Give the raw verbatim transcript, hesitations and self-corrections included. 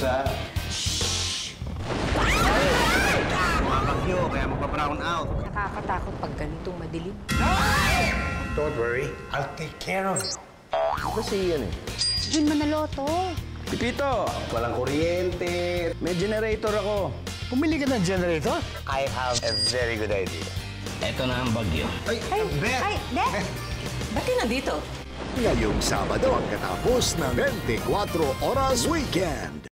biasa. Mabagyo, kaya magpa-brown out. Nakakatakot pag ganitong madilim. Don't worry, I'll take care of you. Ako si yan eh. Jun Manaloto. Pipito, walang kuryente. May generator ako. Pumili ka ng generator? I have a very good idea. Ito na ang bagyo. Ay, ay, Bet! Ay, Bet! Ba't ka na dito? Ngayong Sabado ang katapos ng twenty-four Oras Weekend.